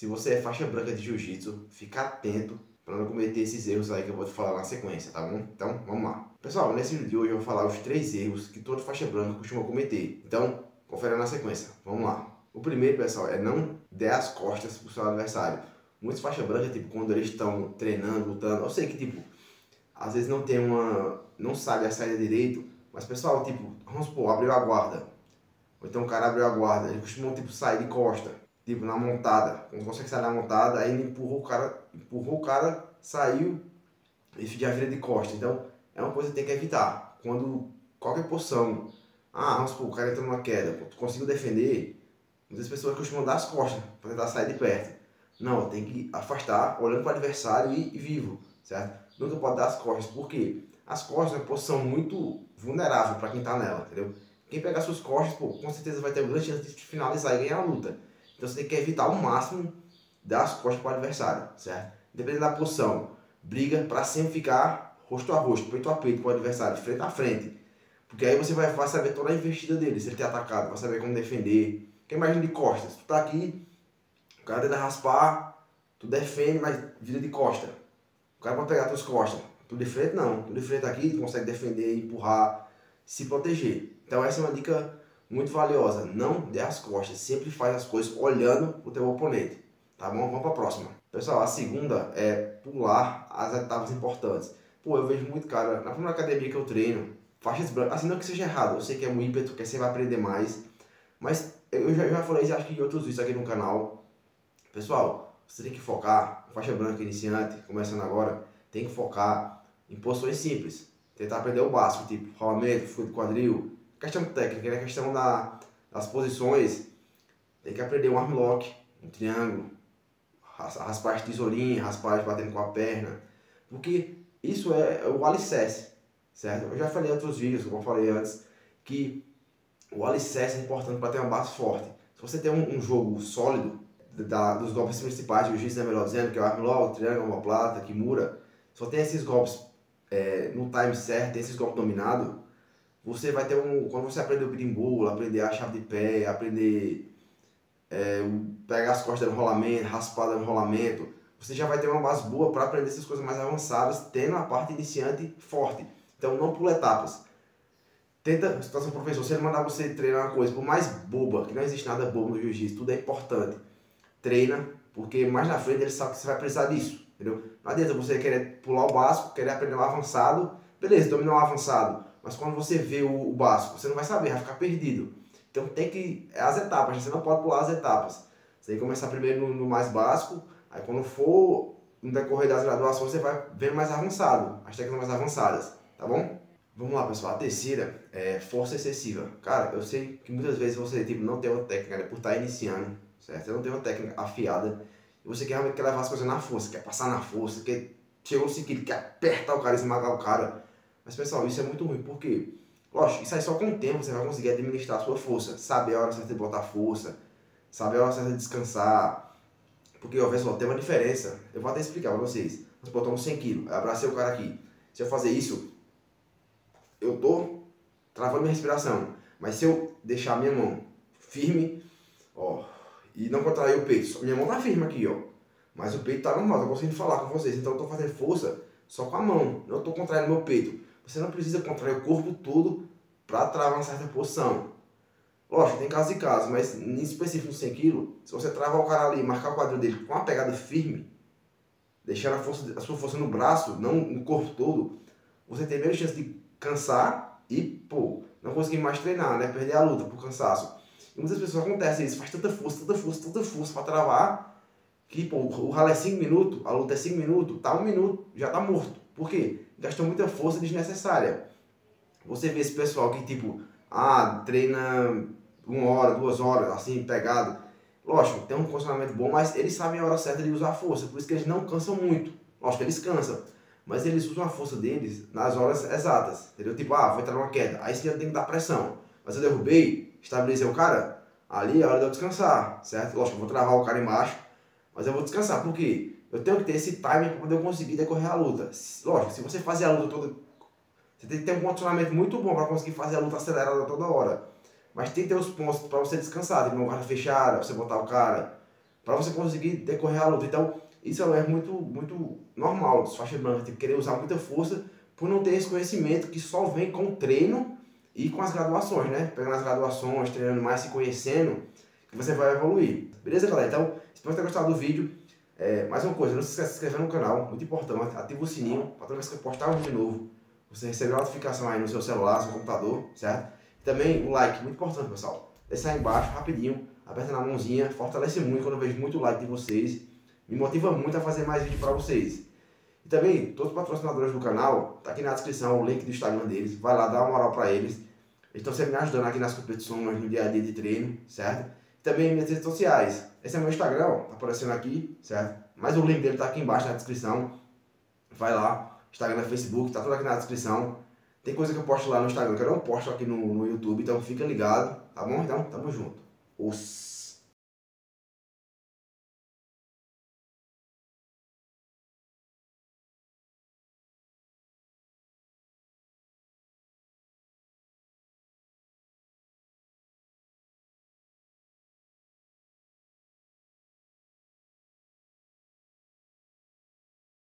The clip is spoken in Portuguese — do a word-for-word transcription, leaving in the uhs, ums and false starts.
Se você é faixa branca de jiu-jitsu, fica atento para não cometer esses erros aí que eu vou te falar na sequência, tá bom? Então, vamos lá. Pessoal, nesse vídeo de hoje eu vou falar os três erros que todo faixa branca costuma cometer. Então, confere na sequência. Vamos lá. O primeiro, pessoal, é não dar as costas pro seu adversário. Muitos faixa branca, tipo, quando eles estão treinando, lutando, eu sei que, tipo, às vezes não tem uma... não sabe a saída direito, mas, pessoal, tipo, vamos supor, abriu a guarda. Ou então o cara abriu a guarda, eles costumam, tipo, sair de costa. Tipo, na montada, quando consegue sair na montada, aí ele empurrou o cara, empurrou o cara, saiu e já vira de costa. Então, é uma coisa que tem que evitar. Quando qualquer porção, ah, vamos supor, o cara entrou numa queda, tu conseguiu defender, muitas pessoas costumam dar as costas para tentar sair de perto. Não, tem que afastar, olhando para o adversário e, e vivo, certo? Nunca pode dar as costas, porque as costas é uma posição muito vulnerável para quem está nela, entendeu? Quem pegar suas costas, pô, com certeza vai ter grande chance de finalizar e ganhar a luta. Então você tem que evitar ao máximo dar as costas para o adversário, certo? Dependendo da posição, briga para sempre ficar rosto a rosto, peito a peito com o adversário, frente a frente. Porque aí você vai, vai saber toda a investida dele, se ele tem atacado, vai saber como defender. Porque imagina de costas, tu tá aqui, o cara tenta raspar, tu defende, mas vira de costa. O cara pode pegar tuas costas, tu de frente não, tu de frente aqui, tu consegue defender, empurrar, se proteger. Então essa é uma dica muito valiosa, não dê as costas, sempre faz as coisas olhando o teu oponente, tá bom? Vamos para a próxima. Pessoal, a segunda é pular as etapas importantes. Pô, eu vejo muito cara, na primeira academia que eu treino, faixas brancas, assim, não que seja errado, eu sei que é um ímpeto, que você vai aprender mais, mas eu já, eu já falei isso, acho que em outros vídeos aqui no canal. Pessoal, você tem que focar, faixa branca iniciante, começando agora, tem que focar em posições simples, tentar aprender o básico, tipo rolamento, fio de quadril, questão técnica, né? Questão da, das posições, tem que aprender um armlock, um triângulo, raspar as tesourinhas, raspar as batendo com a perna, porque isso é o alicerce, certo? Eu já falei em outros vídeos, como eu falei antes, que o alicerce é importante para ter uma base forte. Se você tem um, um jogo sólido, da, dos golpes principais, o jiu-jitsu é melhor dizendo, que é o armlock, o triângulo, uma plata, kimura, só tem esses golpes é, no time certo, tem esses golpes dominados, você vai ter um... Quando você aprender o pirimbolo, aprender a chave de pé, aprender... É, pegar as costas no rolamento, raspada no rolamento, você já vai ter uma base boa para aprender essas coisas mais avançadas, tendo a parte iniciante forte. Então não pula etapas. Tenta... Situação professor, se ele mandar você treinar uma coisa, por mais boba, que não existe nada bobo no jiu-jitsu, tudo é importante. Treina, porque mais na frente ele sabe que você vai precisar disso, entendeu? Não adianta você querer pular o básico, querer aprender um avançado, beleza, dominar um avançado. Mas quando você vê o básico, você não vai saber, vai ficar perdido. Então tem que... É as etapas, você não pode pular as etapas. Você tem que começar primeiro no, no mais básico, aí quando for no decorrer das graduações, você vai ver mais avançado, as técnicas mais avançadas, tá bom? Vamos lá, pessoal. A terceira é força excessiva. Cara, eu sei que muitas vezes você tipo, não tem uma técnica, né, por estar iniciando, certo? Você não tem uma técnica afiada, e você quer, realmente quer levar as coisas na força, quer passar na força, quer chegar no seguinte, quer apertar o cara, esmagar o cara. Mas pessoal, isso é muito ruim, porque, lógico, isso aí só com o tempo você vai conseguir administrar a sua força, saber a hora certa de botar força, saber a hora certa de descansar, porque, ó, pessoal, tem uma diferença, eu vou até explicar pra vocês, nós botamos cem quilos, abracei o cara aqui, se eu fazer isso, eu tô travando minha respiração, mas se eu deixar minha mão firme, ó, e não contrair o peito, minha mão tá firme aqui, ó, mas o peito tá normal, tô conseguindo falar com vocês, então eu tô fazendo força só com a mão, não tô contraindo meu peito. Você não precisa contrair o corpo todo para travar uma certa posição. Lógico, tem caso e caso, mas em específico cem quilos, se você travar o cara ali, marcar o quadril dele com uma pegada firme, deixar a, força, a sua força no braço, não no corpo todo, você tem menos chance de cansar e, pô, não conseguir mais treinar, né? Perder a luta por cansaço. E muitas pessoas acontece isso, faz tanta força, tanta força, tanta força para travar, que, pô, o ralo é cinco minutos, a luta é cinco minutos, tá um minuto, já tá morto. Por quê? Gastou muita força desnecessária. Você vê esse pessoal que tipo, ah, treina uma hora, duas horas, assim, pegado. Lógico, tem um condicionamento bom, mas eles sabem a hora certa de usar a força, por isso que eles não cansam muito. Lógico, eles cansam, mas eles usam a força deles nas horas exatas, entendeu? Tipo, ah, vou entrar numa queda, aí você tem que dar pressão. Mas eu derrubei, estabilizei o cara, ali é a hora de eu descansar, certo? Lógico, eu vou travar o cara embaixo, mas eu vou descansar, por quê? Eu tenho que ter esse timing para poder conseguir decorrer a luta. Lógico, se você fazer a luta toda... Você tem que ter um condicionamento muito bom para conseguir fazer a luta acelerada toda hora. Mas tem que ter os pontos para você descansar. Tem que ter uma guarda fechada, você botar o cara. para você conseguir decorrer a luta. Então, isso é um erro muito, muito normal dos faixas brancas, tem que querer usar muita força por não ter esse conhecimento que só vem com o treino e com as graduações, né? Pegando as graduações, treinando mais, se conhecendo, que você vai evoluir. Beleza, galera? Então, espero que tenham gostado do vídeo. É, mais uma coisa, não se esqueça de se inscrever no canal, muito importante, ativa o sininho, para toda vez que eu postar um vídeo novo, você receber a notificação aí no seu celular, no seu computador, certo? E também o like, muito importante, pessoal. Deixa aí embaixo, rapidinho, aperta na mãozinha, fortalece muito quando eu vejo muito like de vocês, me motiva muito a fazer mais vídeo para vocês. E também, todos os patrocinadores do canal, tá aqui na descrição o link do Instagram deles, vai lá, dá uma moral para eles, eles estão sempre me ajudando aqui nas competições, no dia a dia de treino, certo? E também minhas redes sociais, esse é meu Instagram, ó, tá aparecendo aqui, certo? Mas o link dele tá aqui embaixo na descrição, vai lá, Instagram, Facebook, tá tudo aqui na descrição, tem coisa que eu posto lá no Instagram que eu não posto aqui no, no YouTube, então fica ligado, tá bom? Então, tamo junto. Os